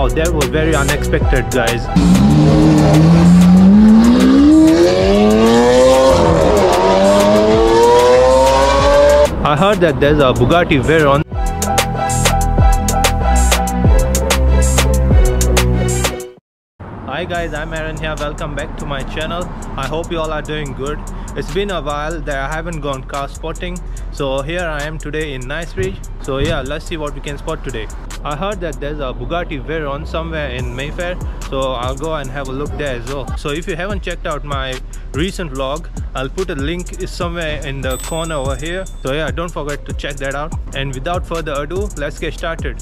Wow, that was very unexpected, guys. I heard that there's a Bugatti Veyron. Hi guys, I'm Aaron here. Welcome back to my channel. I hope you all are doing good. It's been a while that I haven't gone car spotting, so here I am today in Knightsbridge. So yeah, let's see what we can spot today. I heard that there's a Bugatti Veyron somewhere in Mayfair, so I'll go and have a look there as well. So if you haven't checked out my recent vlog, I'll put a link somewhere in the corner over here. So yeah, don't forget to check that out. And without further ado, let's get started.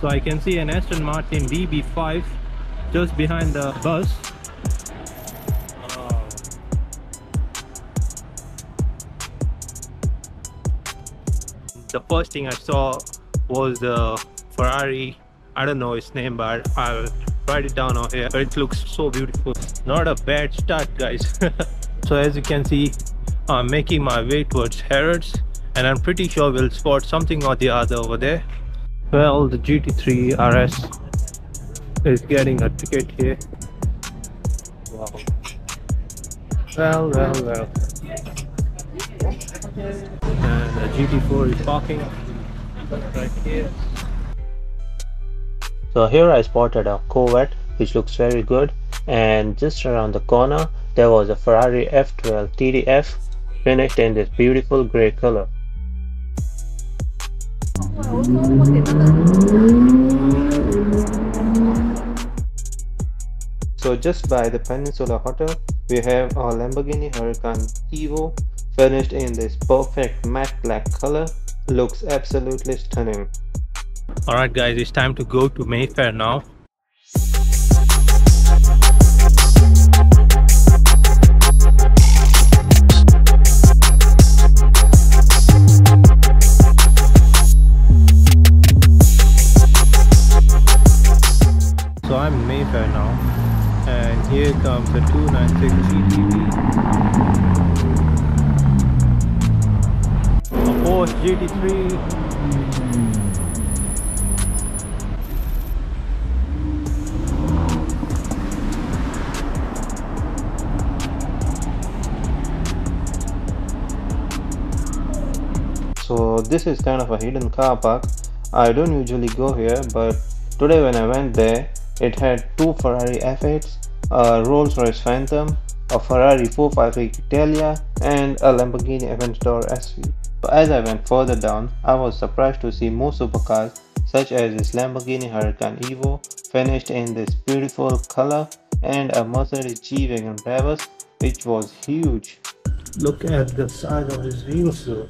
So I can see an Aston Martin DB5 just behind the bus. Wow. The first thing I saw was the Ferrari, I don't know its name, but I'll write it down over here. It looks so beautiful. Not a bad start, guys. So as you can see, I'm making my way towards Harrods, and I'm pretty sure we'll spot something or the other over there. Well, the GT3 RS is getting a ticket here. Wow. Well. And the GT4 is parking right here. So here I spotted a Corvette, which looks very good. And just around the corner, there was a Ferrari F12 TDF finished in this beautiful grey color. So just by the Peninsula Hotel, we have our Lamborghini Huracan Evo, finished in this perfect matte black color. Looks absolutely stunning. Alright guys, it's time to go to Mayfair now. Now, and here comes the 296 GTV, a Porsche GT3. So this is kind of a hidden car park. I don't usually go here, but today when I went there, it had two Ferrari F8s, a Rolls-Royce Phantom, a Ferrari 458 Italia, and a Lamborghini Aventador SV. But as I went further down, I was surprised to see more supercars such as this Lamborghini Huracan Evo finished in this beautiful color, and a Mercedes g-wagon Brabus, which was huge. Look at the size of his wheels though.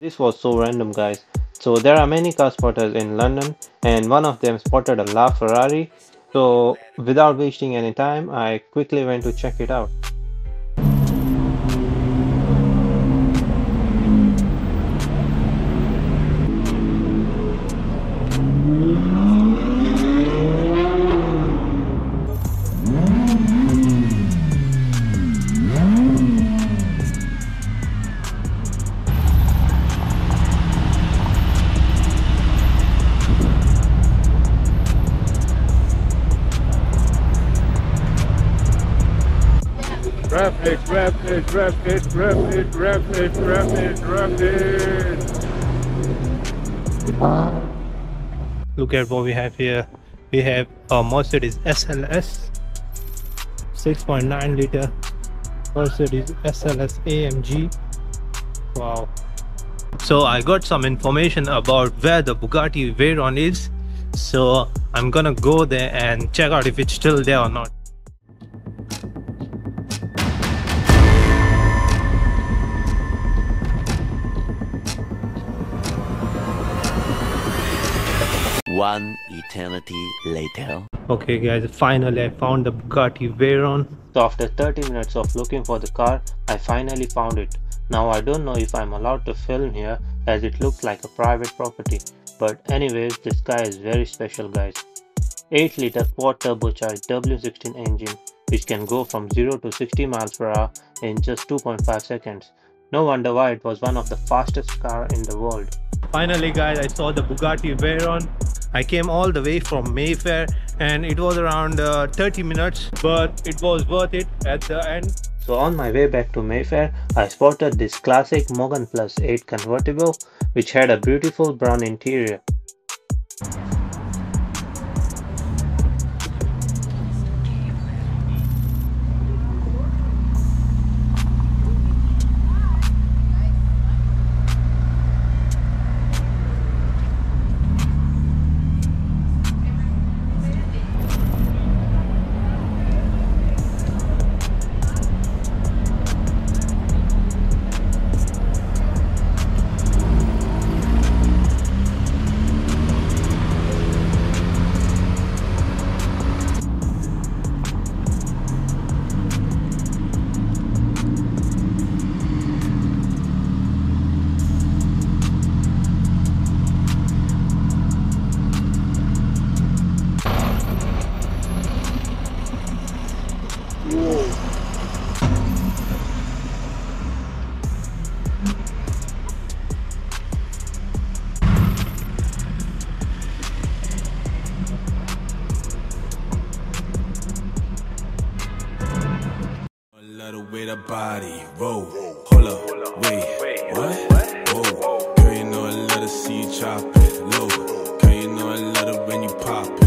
This was so random, guys. So there are many car spotters in London, and one of them spotted a LaFerrari. So without wasting any time, I quickly went to check it out. Rapid. Look at what we have here. We have a Mercedes SLS 6.9 liter, Mercedes SLS AMG. Wow. So I got some information about where the Bugatti Veyron is. So I'm gonna go there and check out if it's still there or not. One eternity later. Okay guys, finally I found the Bugatti Veyron. So after 30 minutes of looking for the car, I finally found it. Now I don't know if I'm allowed to film here as it looks like a private property. But anyways, this car is very special guys. 8-liter quad turbocharged W16 engine which can go from 0 to 60 miles per hour in just 2.5 seconds. No wonder why it was one of the fastest cars in the world. Finally guys, I saw the Bugatti Veyron. I came all the way from Mayfair and it was around 30 minutes, but it was worth it at the end. So on my way back to Mayfair, I spotted this classic Morgan Plus 8 convertible which had a beautiful brown interior. With a body, roll, hold up, wait, what? Whoa, girl, you know I love to see you chop it low. Girl, you know I love it when you pop it.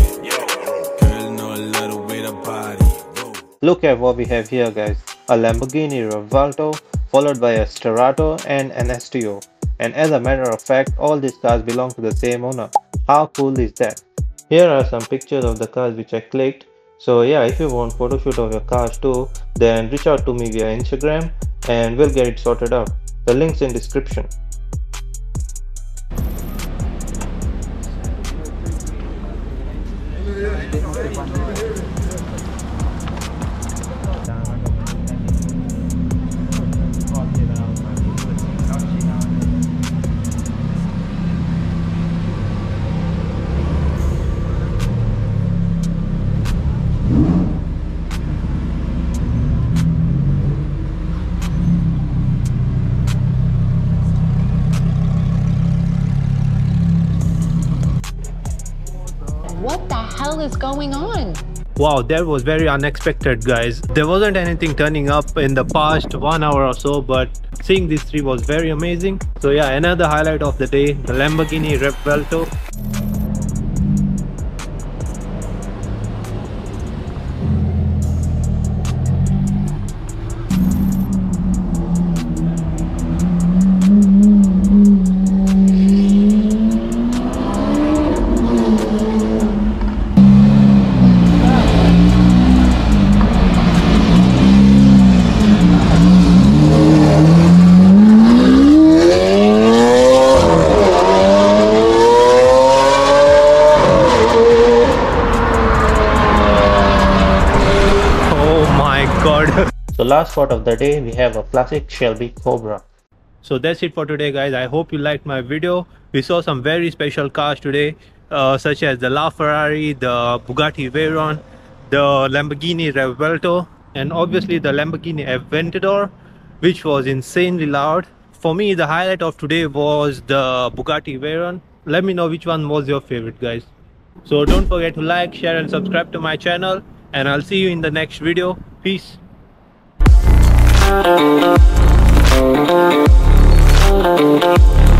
Girl, you know I love it with a body, roll. Look at what we have here, guys. A Lamborghini Revuelto, followed by a Sterato and an STO. And as a matter of fact, all these cars belong to the same owner. How cool is that? Here are some pictures of the cars which I clicked. So yeah, if you want photoshoot of your cars too, then reach out to me via Instagram and we'll get it sorted out. The link's in description. Is going on? Wow, that was very unexpected guys. There wasn't anything turning up in the past 1 hour or so, but seeing these three was very amazing. So yeah, another highlight of the day, the Lamborghini Revuelto. So last spot of the day, we have a classic Shelby Cobra. So that's it for today guys. I hope you liked my video. We saw some very special cars today, such as the La Ferrari, the Bugatti Veyron, the Lamborghini Revuelto, and obviously the Lamborghini Aventador, which was insanely loud. For me, the highlight of today was the Bugatti Veyron. Let me know which one was your favorite guys. So don't forget to like, share and subscribe to my channel, and I'll see you in the next video. Peace. Thank you.